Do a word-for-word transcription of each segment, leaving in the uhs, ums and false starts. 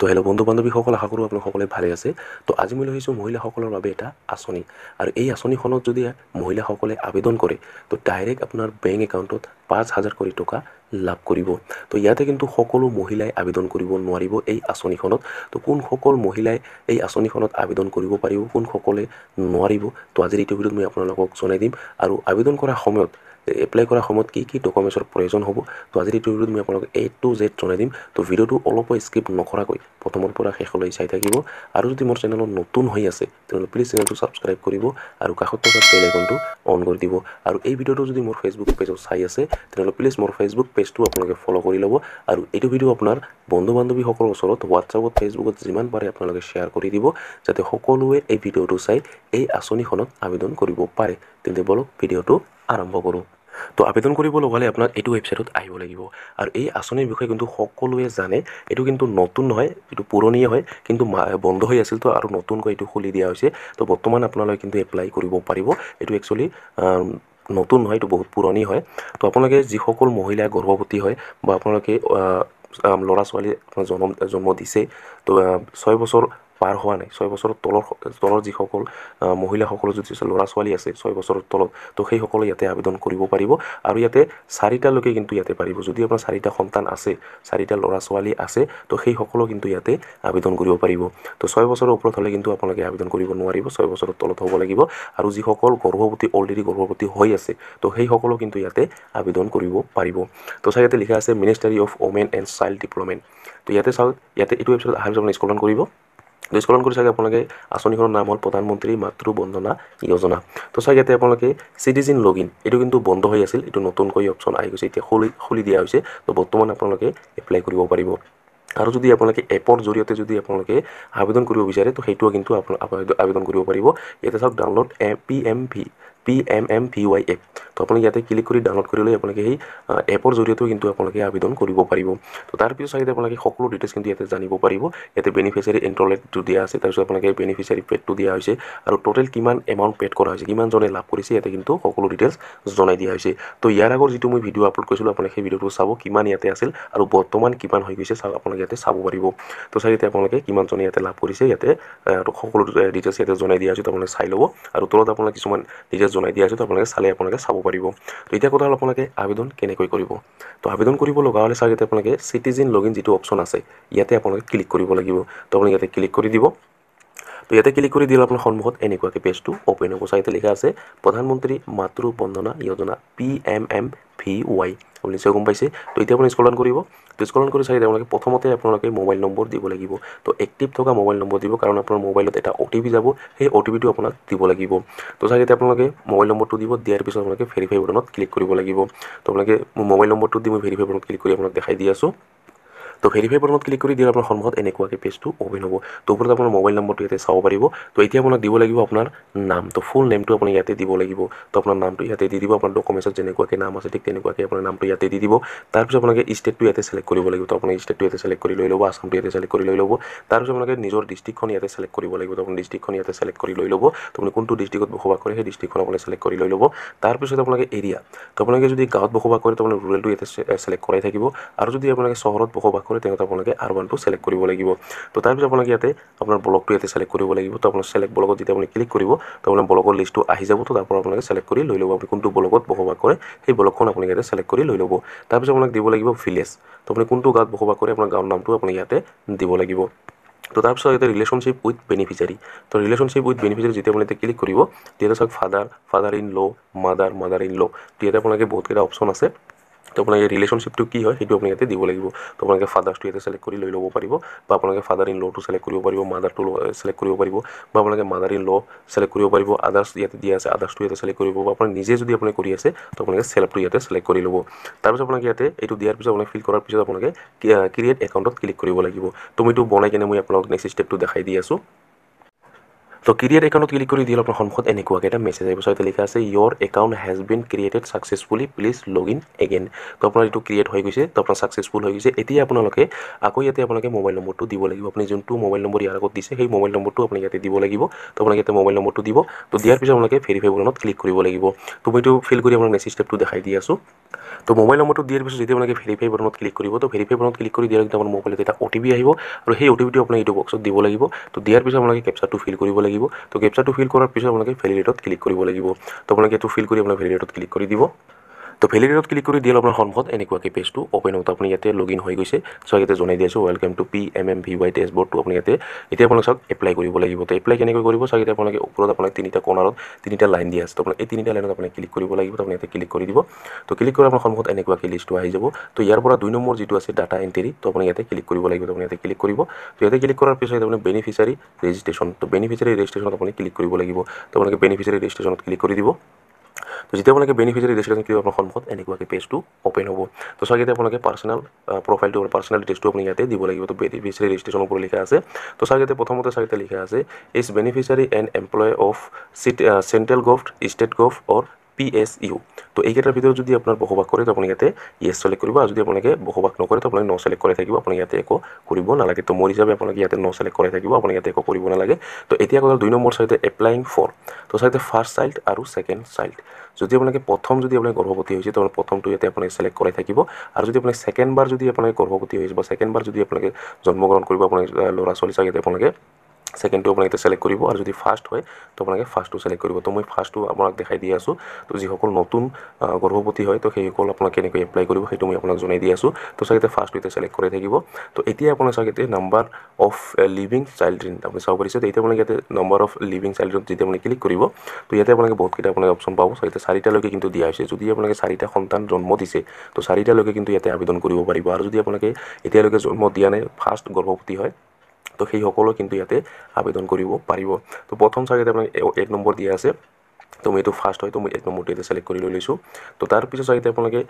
তো হেল্ল' বন্ধু বান্ধৱী সকল, আশা কৰোঁ আপোনালোক সকলোৱে ভালে আছে। তো আজি মই লৈ আহিছোঁ মহিলাসকলৰ বাবে এটা আঁচনি, আৰু এই আঁচনিখনত যদি মহিলাসকলে আবেদন কৰে তো ডাইৰেক্ট আপোনাৰ বেংক একাউণ্টত পাঁচ হাজাৰ কৰি টকা লাভ কৰিব। তো ইয়াতে কিন্তু সকলো মহিলাই আবেদন কৰিব নোৱাৰিব এই আঁচনিখনত। তো কোনসকল মহিলাই এই আঁচনিখনত আবেদন কৰিব পাৰিব, কোনসকলে নোৱাৰিব, তো আজিৰ এই ভিডিঅ'ত মই আপোনালোকক জনাই দিম। আৰু আবেদন কৰাৰ সময়ত এপ্লাই কৰা সময়ত কি কি ডকুমেণ্টছৰ প্ৰয়োজন হ'ব, তো আজিৰ এই ভিডিঅ'ত মই আপোনালোকক এ টু জেড জনাই দিম। তো ভিডিঅ'টো অলপো স্কিপ নকৰাকৈ প্ৰথমৰ পৰা শেষলৈ চাই থাকিব। আৰু যদি মোৰ চেনেলত নতুন হৈ আছে তেন্তে প্লিজ চেনেলটো ছাবস্ক্ৰাইব কৰিব আৰু কাষত থকা বেল আইকনটো অন কৰি দিব। আৰু এই ভিডিঅ'টো যদি মোৰ ফেচবুক পেজত চাই আছে তেন্তে প্লিজ মোৰ ফেচবুক পেজটো আপোনালোকে ফ'ল' কৰি ল'ব। আৰু এইটো ভিডিঅ' আপোনাৰ বন্ধু বান্ধৱীসকলৰ ওচৰত হোৱাটছআপত ফেচবুকত যিমান পাৰে আপোনালোকে শ্বেয়াৰ কৰি দিব, যাতে সকলোৱে এই ভিডিঅ'টো চাই এই আঁচনিখনত আবেদন কৰিব পাৰে। তেন্তে বলক ভিডিঅ'টো আৰম্ভ কৰোঁ। তো আবেদন কৰিবলৈ হ'লে আপোনাৰ এইটো ৱেবছাইটত আহিব লাগিব। আৰু এই আঁচনিৰ বিষয়ে কিন্তু সকলোৱে জানে, এইটো কিন্তু নতুন নহয়, এইটো পুৰণিয়ে হয়, কিন্তু বন্ধ হৈ আছিল, তো আৰু নতুনকৈ এইটো খুলি দিয়া হৈছে। তো বৰ্তমান আপোনালোকে কিন্তু এপ্লাই কৰিব পাৰিব। এইটো একচুৱেলি নতুন নহয়, এইটো বহুত পুৰণি হয়। তো আপোনালোকে যিসকল মহিলাই গৰ্ভৱতী হয় বা আপোনালোকে ল'ৰা ছোৱালী আপোনাৰ জন্ম জন্ম দিছে, তো ছয় বছৰ পাৰ হোৱা নাই, ছয় বছৰৰ তলৰ তলৰ যিসকল মহিলাসকলৰ যদি ল'ৰা ছোৱালী আছে ছয় বছৰৰ তলত, তো সেইসকলে ইয়াতে আবেদন কৰিব পাৰিব। আৰু ইয়াতে চাৰিটালৈকে কিন্তু ইয়াতে পাৰিব। যদি আপোনাৰ চাৰিটা সন্তান আছে, চাৰিটা ল'ৰা ছোৱালী আছে, তো সেইসকলেও কিন্তু ইয়াতে আবেদন কৰিব পাৰিব। তো ছয় বছৰৰ ওপৰত হ'লে কিন্তু আপোনালোকে আবেদন কৰিব নোৱাৰিব, ছয় বছৰৰ তলত হ'ব লাগিব। আৰু যিসকল গৰ্ভৱতী অলৰেডি গৰ্ভৱতী হৈ আছে, তো সেইসকলেও কিন্তু ইয়াতে আবেদন কৰিব পাৰিব। তো চাই ইয়াতে লিখা আছে ministry of women and child development. তো ইয়াতে চাওক, ইয়াতে এইটো ৱেবছাইট আহাৰ পিছত স্ক্ৰল ডাউন কৰিব। তো স্কলন কৰি চাই আপোনালোকে আঁচনিখনৰ নাম হ'ল প্ৰধানমন্ত্ৰী মাতৃ বন্দনা যোজনা। তো চাই ইয়াতে আপোনালোকে চিটিজেন লগ ইন, এইটো কিন্তু বন্ধ হৈ আছিল, এইটো নতুনকৈ অপশ্যন আহি গৈছে, এতিয়া খুলি খুলি দিয়া হৈছে। তো বৰ্তমান আপোনালোকে এপ্লাই কৰিব পাৰিব। আৰু যদি আপোনালোকে এপৰ জৰিয়তে যদি আপোনালোকে আবেদন কৰিব বিচাৰে, তো সেইটোও কিন্তু আবেদন কৰিব পাৰিব। ইয়াতে চাওক download A P M V P M M V Y app. তো আপোনালোকে ইয়াতে ক্লিক কৰি ডাউনলোড কৰি লৈ আপোনালোকে সেই এপৰ জৰিয়তেও কিন্তু আপোনালোকে আবেদন কৰিব পাৰিব। তো তাৰপিছত চাগে আপোনালোকে সকলো ডিটেইলছ কিন্তু ইয়াতে জানিব পাৰিব। ইয়াতে বেনিফিচিয়াৰী ইণ্টাৰলেটটো দিয়া আছে, তাৰপিছত আপোনালোকে বেনিফিচিয়াৰী পেডটো দিয়া হৈছে, আৰু টোটেল কিমান এমাউণ্ট পেড কৰা হৈছে, কিমানজনে লাভ কৰিছে, ইয়াতে কিন্তু সকলো ডিটেইলছ জনাই দিয়া হৈছে। তো ইয়াৰ আগৰ যিটো মই ভিডিঅ' আপলোড কৰিছিলোঁ, আপোনালোকে সেই ভিডিঅ'টো চাব কিমান ইয়াতে আছিল আৰু বৰ্তমান কিমান হৈ গৈছে চাওক, আপোনালোকে ইয়াতে চাব পাৰিব। তো চাই ইয়াতে আপোনালোকে কিমানজনে ইয়াতে লাভ কৰিছে, ইয়াতে সকলো ডিটেইলছ ইয়াতে জনাই দিয়া হৈছে, আপোনালোকে চাই ল'ব। আৰু তলত আপোনালোকে কিছুমান ডিটেইলছ জনাই দিয়া হৈছে, আপোনালোকে চালে আপোনালোকে চাব পাৰিব। তো এতিয়া কথা হ'ল আপোনালোকে আবেদন কেনেকৈ কৰিব। তো আবেদন কৰিব লগা হ'লে চাওক ইয়াতে আপোনালোকে চিটিজেন লগ ইন যিটো অপশ্যন আছে, ইয়াতে আপোনালোকে ক্লিক কৰিব লাগিব। তো আপোনালোকে ইয়াতে ক্লিক কৰি দিব। তো ইয়াতে ক্লিক কৰি দিলে আপোনাৰ সন্মুখত এনেকুৱাকৈ পেজটো অ'পেন হ'ব। চাইতে লিখা আছে Pradhan Mantri Matru Vandana Yojana P M M V Y, আপুনি নিশ্চয় গম পাইছে। তো এতিয়া আপুনি স্ক্ৰল ডাউন কৰিব। তো স্ক্ৰল ডাউন কৰি চাই আপোনালোকে প্ৰথমতে আপোনালোকে মোবাইল নম্বৰ দিব লাগিব। তো এক্টিভ থকা মোবাইল নম্বৰ দিব, কাৰণ আপোনাৰ মোবাইলত এটা অ' টি পি যাব, সেই অ' টি পিটো আপোনাক দিব লাগিব। তো চাই ইয়াতে আপোনালোকে মোবাইল নম্বৰটো দিব, দিয়াৰ পিছত আপোনালোকে ভেৰিফাই বটনত ক্লিক কৰিব লাগিব। তো আপোনালোকে মোবাইল নম্বৰটো দি মই ভেৰিফাই বটনত ক্লিক কৰি আপোনাক দেখাই দি আছোঁ। তো ভেৰিফাই বটনত ক্লিক কৰি দিলে আপোনাৰ সন্মুখত এনেকুৱাকৈ পেজটো অ'পেন হ'ব। তো ওপৰত আপোনাৰ মোবাইল নম্বৰটো ইয়াতে চাব পাৰিব। তো এতিয়া আপোনাক দিব লাগিব আপোনাৰ নাম। তো ফুল নেমটো আপুনি ইয়াতে দিব লাগিব। তো আপোনাৰ নামটো ইয়াতে দি দিব, আপোনাৰ ডকুমেণ্টছত যেনেকুৱাকৈ নাম আছে ঠিক তেনেকুৱাকৈ আপোনাৰ নামটো ইয়াতে দি দিব। তাৰপিছত আপোনালোকে ষ্টেটটো ইয়াতে ছিলেক্ট কৰিব লাগিব। তো আপোনাৰ ষ্টেটটো ইয়াতে ছিলেক্ট কৰি লৈ ল'ব, আছামটো ইয়াতে ছিলেক্ট কৰি লৈ ল'ব। তাৰপিছত আপোনালোকে নিজৰ ডিষ্ট্ৰিক্টখন ইয়াতে ছিলেক্ট কৰিব লাগিব। তো আপুনি ডিষ্ট্ৰিক্টখন ইয়াতে ছিলেক্ট কৰি লৈ ল'ব। তো আপুনি কোনটো ডিষ্ট্ৰিক্টত বসবাস কৰে সেই ডিষ্ট্ৰিক্টখন আপুনি ছিলেক্ট কৰি লৈ ল'ব। তাৰপিছত আপোনালোকে এৰিয়া, তো আপোনালোকে যদি গাঁৱত বসবাস কৰে তো আপোনালোকে ৰুৰেলটো ইয়াতে ছিলেক্ট কৰাই থাকিব। আৰু যদি আপোনালোকে চহৰত বসবাস কৰে তেন্তে আপোনালোকে আৰবানটো ছিলেক্ট কৰিব লাগিব। তো তাৰপিছত আপোনালোকে ইয়াতে আপোনাৰ ব্লকটো ইয়াতে ছিলেক্ট কৰিব লাগিব। তো আপোনাৰ ছিলেক্ট ব্লকত যেতিয়া আপুনি ক্লিক কৰিব তো আপোনাৰ ব্লকৰ লিষ্টটো আহি যাব। তো তাৰপৰা আপোনালোকে ছিলেক্ট কৰি লৈ ল'ব, আপুনি কোনটো ব্লকত বসবাস কৰে সেই ব্লকখন আপুনি ইয়াতে ছিলেক্ট কৰি লৈ ল'ব। তাৰপিছত আপোনাক দিব লাগিব ভিলেজ, তো আপুনি কোনটো গাঁৱত বসবাস কৰে আপোনাৰ গাঁৱৰ নামটো আপুনি ইয়াতে দিব লাগিব। তো তাৰপিছত ইয়াতে ৰিলেশ্যনশ্বিপ উইথ বেনিফিচিয়াৰী, তো ৰিলেশ্যনশ্বিপ উইথ বেনিফিচিয়াৰী যেতিয়া আপুনি ইয়াতে ক্লিক কৰিব তেতিয়া চাওক father, father in law', mother, mother in law'. তো ইয়াতে আপোনালোকে বহুতকেইটা অপশ্যন আছে। তো আপোনালোকে ৰিলেশ্যনশ্বিপটো কি হয় সেইটো আপুনি ইয়াতে দিব লাগিব। তো আপোনালোকে ফাদাৰ্ছটো ইয়াতে ছিলেক্ট কৰি লৈ ল'ব পাৰিব, বা আপোনালোকে ফাদাৰ ইন ল'টো ছিলেক্ট কৰিব পাৰিব, মাদাৰটো ছিলেক্ট কৰিব পাৰিব, বা আপোনালোকে মাদাৰ ইন ল' ছিলেক্ট কৰিব পাৰিব। আদাৰ্ছ ইয়াতে দিয়া আছে, আদাৰ্ছটো ইয়াতে ছিলেক্ট কৰিব, বা আপুনি নিজে যদি আপুনি কৰি আছে তো আপোনালোকে চেল্ফটো ইয়াতে ছিলেক্ট কৰি ল'ব। তাৰপিছত আপোনালোকে ইয়াতে এইটো দিয়াৰ পিছত আপোনালোকে ফিল কৰাৰ পিছত আপোনালোকে ক্ৰিয়েট একাউণ্টত ক্লিক কৰিব লাগিব। তো মই এইটো বনাই কেনে মই আপোনালোকক নেক্সট ষ্টেপটো দেখাই দি আছোঁ। So career account click kori dilo apnar samukhat enekua eta message aibo soite likha ase your account has been created successfully please login again to apnar etu create hoi goise to apnar successful hoi goise etia apnaloke akoi ete apnaloke mobile number tu dibo lagibo apni jontu mobile number iar agot dise hei mobile number tu apni yate dibo lagibo to apnake eta mobile number tu dibo to diar pise apnaloke verify buttonot click koribo lagibo to moi tu fill kori apnar message step tu dekhai di asu to mobile number tu diar pise jete apnaloke verify buttonot click koribo to verify buttonot click kori diar ekta apnar mobile eta otp aibo aru hei otp tu apnake etu box tu dibo lagibo to diar pise apnaloke captcha tu fill koribo লাগিব তো ক্যাপচাটো feel কৰাৰ পিছত আপোনালোকে ভেলিডেটত click কৰিব লাগিব তো আপোনালোকে এটো ফিল কৰি আপোনালোকে ভেলিডেটত ক্লিক কৰি দিব তো ভেলিডেটত ক্লিক কৰি দিলে আপোনাৰ সন্মুখত এনেকুৱাকে পেজটো ওপেন হ'ব আপুনি ইয়াতে লগইন হৈ গৈছে সো ইয়াতে জনাই দিছো welcome to PMMVY dashboard to আপুনি ইয়াতে এতিয়া আপোনালোকক এপ্লাই কৰিব লাগিব তো এপ্লাই কেনেকৈ কৰিব সো ইয়াতে আপোনালোকে ওপৰত আপোনালোকে তিনিটা কোণাৰত তিনিটা লাইন দিয়া আছে তো আপোনালোকে এই তিনিটা লাইনত আপোনালোকে ক্লিক কৰিব লাগিব তো আপুনি ইয়াতে ক্লিক কৰি দিব তো ক্লিক কৰি আপোনাৰ সন্মুখত এনেকুৱাকে লিষ্টটো আহি যাব তো ইয়াৰ পৰা দুই নম্বৰ যেটো আছে ডাটা এন্ট্ৰি তো আপুনি ইয়াতে ক্লিক কৰিব লাগিব তো আপুনি ইয়াতে ক্লিক কৰিব তো ইয়াতে ক্লিক কৰাৰ পিছত আপুনি বেনিফিশিয়াৰি ৰেজিষ্ট্ৰেচন তো বেনিফিশিয়াৰি ৰেজিষ্ট্ৰেচনত আপুনি ক্লিক কৰিব লাগিব তো আপোনালোকে বেনিফিশিয়াৰি ৰেজিষ্ট্ৰেচনত ক্লিক কৰি দিব তো যেতিয়া আপোনালোকে বেনিফিশিয়াৰি ৰেজিষ্ট্ৰেচন কৰিব আপোনাৰ সন্মুখত এনেকুৱাকে পেজটো ওপেন হ'ব তো সাগেতে আপোনালোকে পাৰ্সোনাল প্ৰফাইলটো আৰু পাৰ্সোনাল ডিটেইলটো আপুনি ইয়াতে দিব লাগিব তো বেনিফিশিয়াৰি ৰেজিষ্ট্ৰেচনৰ ওপৰত লিখা আছে তো সাগেতে প্ৰথমতে সাগেতে লিখা আছে is beneficiary an employee of central gov state gov or PSU তো এই কেটাৰ ভিতৰত যদি আপোনাৰ বহবাক কৰে তো আপুনি ইয়াতে ইয়েস সিলেক্ট কৰিব আৰু যদি আপোনালোকে বহবাক নকৰে তো আপুনি ন সিলেক্ট কৰি থাকিব আপুনি ইয়াতে একো কৰিব নালাগে তো মোৰ হিচাপে আপোনালোকে ইয়াতে ন সিলেক্ট কৰি থাকিব আপুনি ইয়াতে একো কৰিব নালাগে তো এতিয়া কথা দুই নম্বৰ সাইডে এপ্লাইং ফৰ তো সাইডে ফাৰ্স্ট চাইল্ড আৰু সেকেন্ড চাইল্ড যদি আপোনালোকে প্ৰথম যদি আপোনালোকে গৰ্ভৱতী হৈছে তো প্ৰথমটো ইয়াতে আপোনালোকে সিলেক্ট কৰি থাকিব আৰু যদি আপোনালোকে সেকেন্ড বাৰ যদি আপোনালোকে গৰ্ভৱতী হৈছে বা সেকেন্ড বাৰ যদি আপোনালোকে জন্মগ্ৰহণ কৰিব আপোনালোকে ল'ৰা ছোৱালী সাইডে আপোনালোকে সেকেন্ড টু আপোনালোকে সিলেক্ট কৰিব আৰু যদি ফাৰ্স্ট হয় তো আপোনালোকে ফাৰ্স্ট টু সিলেক্ট কৰিব তো মই ফাৰ্স্ট টু আপোনাক দেখাই দি আছো তো যি সকল নতুন গৰ্ভৱতী হয় তো সেইসকল আপোনাক কেনেকৈ এপ্লাই কৰিব সেইটো মই আপোনাক জনাই দি আছো তো সাগেতে ফাৰ্স্ট টুতে সিলেক্ট কৰি থাকিব তো এতিয়া আপোনাক সাগেতে নাম্বাৰ অফ লিভিং চিলড্ৰেন আপুনি চাব পাৰিছে এতিয়া আপোনালোকে ইয়াতে নাম্বাৰ অফ লিভিং চিলড্ৰেন যেতিয়া আপোনালোকে ক্লিক কৰিব তো ইয়াতে আপোনালোকে বহুত কেইটা আপোনালোকে অপচন পাব সাগেতে চাৰিটা লৈকে কিন্তু দিয়া হৈছে যদি আপোনালোকে চাৰিটা সন্তান জন্ম দিছে তো চাৰিটা লৈকে কিন্তু ইয়াতে আবেদন কৰিব পাৰিব আৰু যদি আপোনালোকে এতিয়ালৈকে জন্ম দিয়া নাই ফাৰ্স্ট গৰ্ভৱতী হয় তো সেই সকলো কিন্তু ইয়াতে আবেদন কৰিব পাৰিব তো প্ৰথম সাগেতে আপোনাক এক নম্বৰ দিয়া আছে তো মই এটো ফাৰ্স্ট হয় তো মই এক নম্বৰটো এটা সিলেক্ট কৰি লৈছো তো তাৰ পিছত সাগেতে আপোনালোকে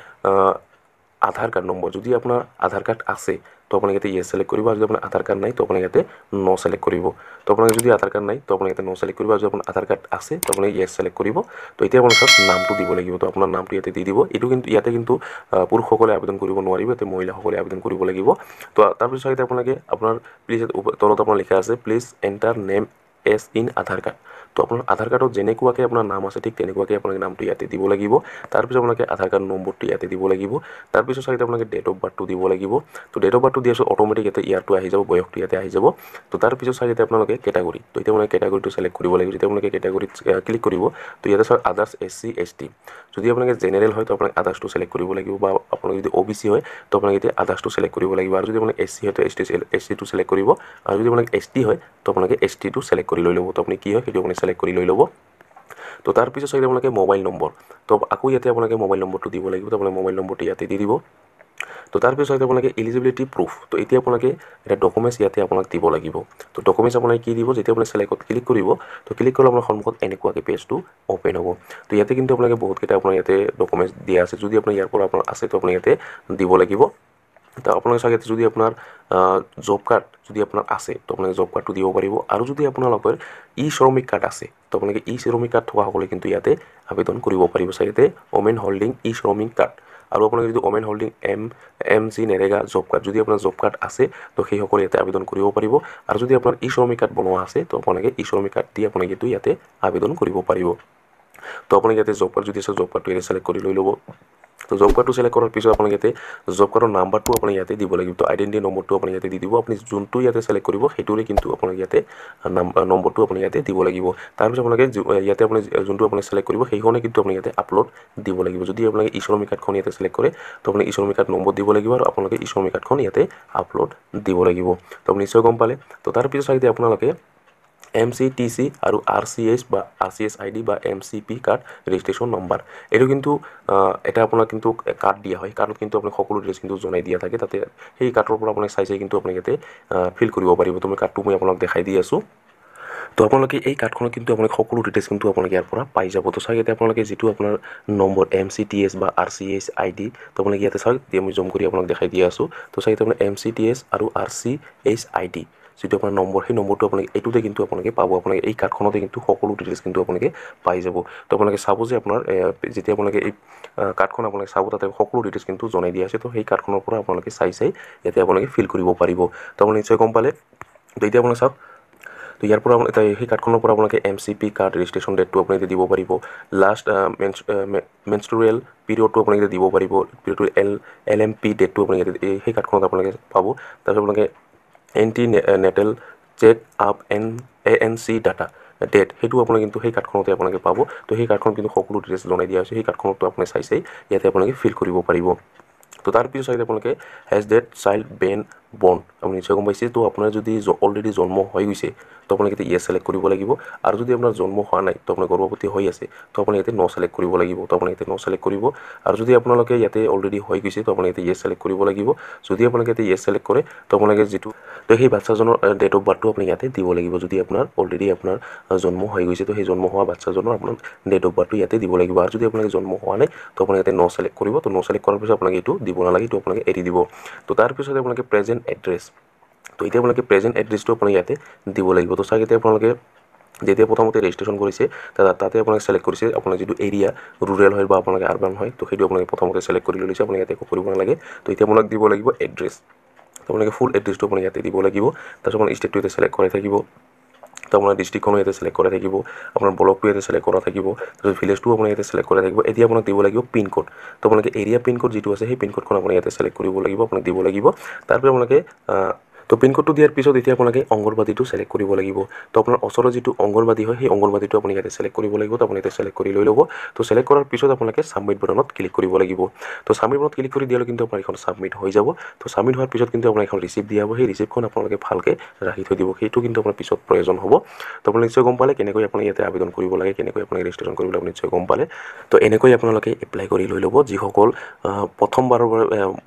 আধাৰ কাৰ্ড নম্বৰ যদি আপোনাৰ আধাৰ কাৰ্ড আছে তো আপোনালোকে এটা ইয়েস সিলেক্ট কৰিব আৰু যদি আপোনাৰ আধাৰ কাৰ্ড নাই তো আপোনালোকে এটা নো সিলেক্ট কৰিব তো আপোনালোকে যদি আধাৰ কাৰ্ড নাই তো আপোনালোকে এটা নো সিলেক্ট কৰিব আৰু যদি আপোনাৰ আধাৰ কাৰ্ড আছে তো আপোনালোকে ইয়েস সিলেক্ট কৰিব তো এতিয়া আপোনালোকে নামটো দিব লাগিব তো আপোনাৰ নামটো ইয়াতে দি দিব এটো কিন্তু ইয়াতে কিন্তু পুৰুষসকলে আবেদন কৰিব নোৱাৰিব তে মহিলাসকলে আবেদন কৰিব লাগিব তো তাৰ পিছত সাইতে আপোনালোকে আপোনাৰ প্লিজ তলত আপোনাৰ লিখা আছে please enter name as in Aadhaar card তো আপোনাৰ আধাৰ কাৰ্ডত যেনেকুৱাকে আপোনাৰ নাম আছে ঠিক তেনেকুৱাকে আপোনালোকে নামটো ইয়াতে দিব লাগিব তাৰ পিছত আপোনালোকে আধাৰ কাৰ্ড নম্বৰটো ইয়াতে দিব লাগিব তাৰ পিছত সাইতে আপোনালোকে ডেট অফ বাৰ্থটো দিব লাগিব তো ডেট অফ বাৰ্থটো দিয়াছ অটোমেটিক ইয়াতে ইয়াৰটো আহি যাব বয়সটো ইয়াতে আহি যাব তো তাৰ পিছত সাইতে আপোনালোকে কেটাগৰী তো এতিয়া আপোনালোকে কেটাগৰীটো সিলেক্ট কৰিব লাগিব যেতিয়া আপোনালোকে কেটাগৰীত ক্লিক কৰিব তো ইয়াতে সব আদাৰ্স এসসি এসটি যদি আপোনালোকে জেনেৰেল হয় তো আপোনালোকে আদাৰ্সটো সিলেক্ট কৰিব লাগিব বা আপোনালোকে যদি ওবিসি হয় তো আপোনালোকে এতিয়া আদাৰ্সটো সিলেক্ট কৰিব লাগিব আৰু যদি আপোনালোকে এসসি হয় তো এসটি এসটিটো সিলেক্ট কৰিব আৰু যদি আপোনালোকে এসটি হয় তো আপোনালোকে এসটিটো সিলেক্ট কৰি লৈ ল'ব তো আপুনি কি হয় সেইটো আপুনি সিলেক্ট কৰি লৈ ল'ব তো তাৰ পিছত সাইতে আপোনালোকে মোবাইল নম্বৰ তো আকৌ ইয়াতে আপোনালোকে মোবাইল নম্বৰটো দিব লাগিব তো আপোনালোকে মোবাইল নম্বৰটো ইয়াতে দি দিব তো তাৰ পিছত সাইতে আপোনালোকে এলিজিবিলিটি প্রুফ তো এতিয়া আপোনালোকে এটা ডকুমেন্টস ইয়াতে আপোনাক দিব লাগিব তো ডকুমেন্টস আপোনালোকে কি দিব যেতিয়া আপোনালোকে সিলেক্টত ক্লিক কৰিব তো ক্লিক কৰিলে আপোনাৰ সন্মুখত এনেকুৱাকে পেজটো ওপেন হ'ব তো ইয়াতে কিন্তু আপোনালোকে বহুত কেইটা আপোনাৰ ইয়াতে ডকুমেন্টস দিয়া আছে যদি আপোনাৰ ইয়াৰ পৰা আপোনাৰ আছে তো আপোনালোকে ইয়াতে দিব লাগিব তো আপোনালোকে সাগেতে যদি আপোনাৰ জব কাৰ্ড যদি আপোনাৰ আছে তো আপোনালোকে জব কাৰ্ডটো দিব পাৰিব আৰু যদি আপোনালোকৰ ই শ্ৰমিক কাৰ্ড আছে তো আপোনালোকে ই শ্ৰমিক কাৰ্ড থকা হ'লে কিন্তু ইয়াতে আবেদন কৰিব পাৰিব সাগেতে ওমেন হোল্ডিং ই শ্ৰমিক কাৰ্ড আৰু আপোনালোকে যদি women holding M M G NREGA job card যদি আপোনাৰ জব কাৰ্ড আছে তো সেই সকলো ইয়াতে আবেদন কৰিব পাৰিব আৰু যদি আপোনাৰ ই শ্ৰমিক কাৰ্ড বনোৱা আছে তো আপোনালোকে ই শ্ৰমিক কাৰ্ড দি আপোনালোকে তো ইয়াতে আবেদন কৰিব পাৰিব তো আপোনালোকে ইয়াতে জব কাৰ্ড যদি আছে জব কাৰ্ডটো ইয়াতে সিলেক্ট কৰি লৈ ল'ব তো জব কাৰ্ডটো সিলেক্ট কৰাৰ পিছত আপোনালোকে ইয়াতে জব কাৰ্ডৰ নাম্বাৰটো আপোনালোকে ইয়াতে দিব লাগিব তো আইডেন্টি নম্বৰটো আপোনালোকে ইয়াতে দি দিব আপুনি যোনটো ইয়াতে সিলেক্ট কৰিব সেইটোৰে কিন্তু আপোনালোকে ইয়াতে নম্বৰটো আপোনালোকে ইয়াতে দিব লাগিব তাৰ পিছত আপোনালোকে ইয়াতে আপুনি যোনটো আপুনি সিলেক্ট কৰিব সেইখনে কিন্তু আপুনি ইয়াতে আপলোড দিব লাগিব যদি আপোনালোকে ই শ্ৰমিক কাৰ্ডখন ইয়াতে সিলেক্ট কৰে তো আপুনি ই শ্ৰমিক কাৰ্ড নম্বৰ দিব লাগিব আৰু আপোনালোকে ই শ্ৰমিক কাৰ্ডখন ইয়াতে আপলোড দিব লাগিব তো আপুনি নিশ্চয় গম পালে তো তাৰ পিছত চাইতে আপোনালোকে এম চি টি চি আৰু আৰ চি এছ বা R C S I D বা M C P card registration number এইটো কিন্তু এটা আপোনাৰ কিন্তু কাৰ্ড দিয়া হয় কাৰ্ডত কিন্তু আপোনাৰ সকলো ডিটেইলছ কিন্তু জনাই দিয়া থাকে তাতে সেই কাৰ্ডৰ পৰা আপুনি চাই চাই কিন্তু আপুনি ইয়াতে ফিল কৰিব পাৰিব তো মই কাৰ্ডটো মই আপোনাক দেখাই দি আছোঁ তো আপোনালোকে এই কাৰ্ডখন কিন্তু আপোনালোকে সকলো ডিটেইলছ কিন্তু আপোনালোকে ইয়াৰ পৰা পাই যাব তো সাগেতে আপোনালোকে যিটো আপোনাৰ নম্বৰ এম চি টি এছ বা R C S I D তো আপোনালোকে ইয়াতে চাওক মই জুম কৰি আপোনাক দেখাই দি আছোঁ তো সাগেতে আপোনাৰ এম চি টি এছ আৰু R C S I D যদি আপোনাৰ নম্বৰ হে নম্বৰটো আপোনালোকে এইটোতে কিন্তু আপোনালোকে পাব আপোনালোকে এই কাৰ্ডখনতে কিন্তু সকলো ডিটেইলছ কিন্তু আপোনালোকে পাই যাব তো আপোনালোকে চাব যে আপোনাৰ যেতিয়া আপোনালোকে এই কাৰ্ডখন আপোনালোকে চাব তাতে সকলো ডিটেইলছ কিন্তু জনাই দিয়া আছে তো সেই কাৰ্ডখনৰ পৰা আপোনালোকে চাই চাই ইয়াতে আপোনালোকে ফিল কৰিব পাৰিব তো আপোনালোকে নিশ্চয় গম পালে তো এতিয়া আপোনালোকে চাওক तो यार पूरा अपन ये कार्डखनर पर आपन के एमसीपी कार्ड रजिस्ट्रेशन डेट तो आपन दे दिबो पारिबो लास्ट मेंस्ट्रुअल पीरियड तो आपन दे दिबो पारिबो पीरियड एल एलएमपी डेट तो आपन ये हे कार्डखनर आपन के पाबो तब आपन के antenatal check up N ANC data date হেতু আপোনালোকে কিন্তু সেই কাৰ্ডখনতে আপোনালোকে পাব তো সেই কাৰ্ডখন কিন্তু সকলো ডিটেইলছ জনাই দিয়া আছে সেই কাৰ্ডখনটো আপুনি চাই চাই ইয়াতে আপোনালোকে ফিল কৰিব পাৰিব তো তাৰ পিছত আপোনালোকে হেজ ডেট চাইল্ড বেন বন্ড আপুনি নিশ্চয় গম পাইছে তো আপোনাৰ যদি অলৰেডি জন্ম হৈ গৈছে তো আপোনালোকে ইয়াতে ইয়ে সিলেক্ট কৰিব লাগিব আৰু যদি আপোনাৰ জন্ম হোৱা নাই তো আপুনি গৰ্ভৱতী হৈ আছে তো আপুনি ইয়াতে ন সিলেক্ট কৰিব লাগিব তো আপুনি ইয়াতে ন সিলেক্ট কৰিব আৰু যদি আপোনালোকে ইয়াতে অলৰেডি হৈ গৈছে তো আপুনি ইয়াতে ইয়ে সিলেক্ট কৰিব লাগিব যদি আপোনালোকে ইয়াতে ইয়ে সিলেক্ট কৰে তো আপোনালোকে যেটো তো সেই বাচ্চাজনৰ ডেট অফ বাৰ্থটো আপুনি ইয়াতে দিব লাগিব যদি আপোনাৰ অলৰেডি আপোনাৰ জন্ম হৈ গৈছে তো সেই জন্ম হোৱা বাচ্চাজনৰ আপোনাৰ ডেট অফ বাৰ্থটো ইয়াতে দিব লাগিব আৰু যদি আপোনালোকে জন্ম হোৱা নাই তো আপুনি ইয়াতে ন সিলেক্ট কৰিব তো ন সিলেক্ট কৰাৰ পিছত আপোনালোকে এইটো দিব নালাগে এইটো আপোনালোকে এৰি দিব তো তাৰ পিছত আপোনালোকে প্ৰেজেন্ট एड्रेस तो इते आपन के प्रेजेंट एड्रेस तो अपन याते दिबो লাগিব तो सागेते आपन के जेते प्रथमते रजिस्ट्रेशन करिसे ता ताते आपन सिलेक्ट करिसे आपन जे एरिया रूरल होय बा आपन के अर्बन होय तो हेदो आपन प्रथमते सिलेक्ट करि लइसे आपन याते को करिबो लागे तो इते आपन दिबो লাগিব एड्रेस तो आपन के फुल एड्रेस तो आपन याते दिबो লাগিব ता आपन स्टेट टुते सिलेक्ट करे থাকিব तो अपना डिस्ट्रिक्ट को ये सिलेक्ट करा थकिबो अपना ब्लॉक ये सिलेक्ट करा थकिबो तो विलेज तो अपना ये सिलेक्ट करा थकिबो एति आपन दिबो लागिबो पिन कोड तो अपना के एरिया पिन कोड जितु आसे हे पिन कोड कोन अपना ये सिलेक्ट करिबो लागिबो अपना दिबो लागिबो तारपर अपना के तो पिन कोड तो दियार पिছত इति आपन के अंगनवाड़ी तो सिलेक्ट करिबो लागिबो तो अपना ओसर जितु अंगनवाड़ी होय हे अंगनवाड़ी तो अपना ये सिलेक्ट करिबो लागिबो तो अपना ये सिलेक्ट करि लइलबो तो सिलेक्ट करार पिছত आपन के सबमिट बटनत क्लिक करिबो लागिबो तो सबमिट बटनत क्लिक करि दियालो किन्तु आपन एखन सबमिट होय जाबो तो सबमिट होवार पिছত किन्तु आपन एखन रिसीव दियाबो हे रिसीवखन आपन के ভালকে राखि থৈ দিব হেতু किन्तु आपन पिছত प्रयोजन হ'ব তো আপন নিশ্চয় গম পালে কেনেকৈ আপন ইয়াতে আবেদন কৰিব লাগে কেনেকৈ আপন ৰেজিষ্ট্ৰেচন কৰিব লাগে আপন নিশ্চয় গম পালে তো এনেকৈ আপোনালোকে এপ্লাই কৰি লইলব যিসকল প্ৰথমবাৰৰ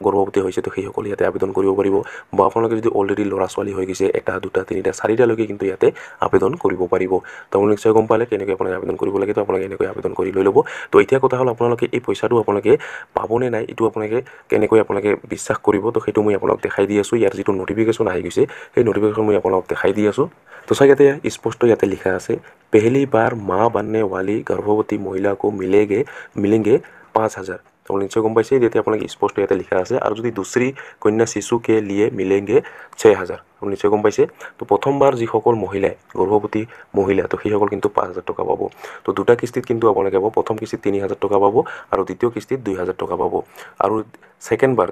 গৰ্ভৱতী হৈছে তো সেইসকল ইয়াতে আবেদন কৰিব পাৰিব বা আপোনালোকে যদি অলৰেডি লৰা ছোৱালী হৈ গৈছে এটা দুটা তিনিটা চাৰিটা লগে কিন্তু ইয়াতে আবেদন কৰিব পাৰিব তো আপোনালোকে নিশ্চয় গম পালে কেনেকৈ আপন আবেদন কৰিব লাগে তো আপোনালোকে এনেকৈ আবেদন কৰি লইলব তো এতিয়া কথা হল আপোনালোকে এই পইচাটো আপোনালোকে পাবনে নাই এটো আপোনালোকে কেনেকৈ আপোনালোকে বিশ্বাস কৰিব তো হেতু মই আপোনালোক দেখাই দি আছো ইয়াৰ যেটো নটিফিকেশন আহি গৈছে সেই নটিফিকেশন মই আপোনালোক দেখাই দি আছো तो साइते स्पष्ट याते लिखा है पहली बार माँ बनने वाली गर्भवती महिला को मिलेंगे मिलेंगे पाँच हज़ार तो निश्चय गम पाई ये अपना स्पष्ट याते लिखा है और जो दूसरी कन्या शिशु के लिए मिलेंगे छः हज़ार तो निश्चय गम पाई तो प्रथम बार जिस महिला गर्भवती महिला तो सक पाँच हज़ार टका पा तो दूटा किस्तित किन्तु आपके पा प्रथम किस्तित तीन हज़ार टका पा और द्वितीय किस्तित दुई हज़ार टका पा और सेकेंड बार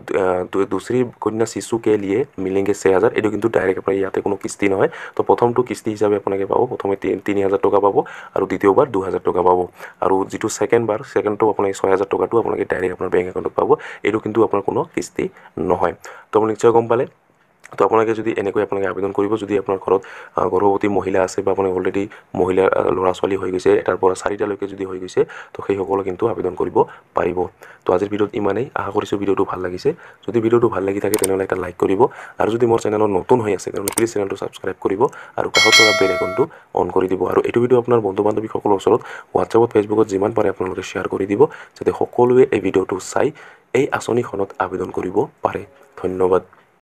दूसरी कन्या शिशु के लिए मिलेंगे छः हज़ार ये क्योंकि डायरेक्ट अपना इतने को किस्ती नए तो प्रथम तो किस्ती हिसाब से अपने पा प्रथम तीन हज़ार टका पा और द्वितीय बार दो हज़ार टका पा और जी सेकेंड बार सेकेंड तो अपने छः हज़ार टका तो अपने डायरेक्ट अपना बैंक अकाउंट पा ये क्योंकि अपना को किस्ती नए तो अपनी निश्चय गम पाले तो आपके जो एनेक अपने आवेदन करें अपना घर गर्भवती महिला आसे अलरेडी महिला लड़ा छाली गई एटार चारिटाले जो हो गई से तो क्योंकि आवेदन पार तो आज भिडिओ इमानेई आशा कर भिडिओ भल लगे जो भिडिओ भल लगी थे एक लाइक कर और जो मोर चैनल नतून प्लिज चैनल सबसक्राइब कर और काहत लगा बेल आइकन ऑन कर दी और यू भिडिओ अपना बंधु बान्धवी ऊपर ह्वाट्सएपत फेसबुक जिमान पारे अपने शेयर कर दी जो सकुए भिडिओ चाई आँचनीखनत आवेदन पारे धन्यवाद।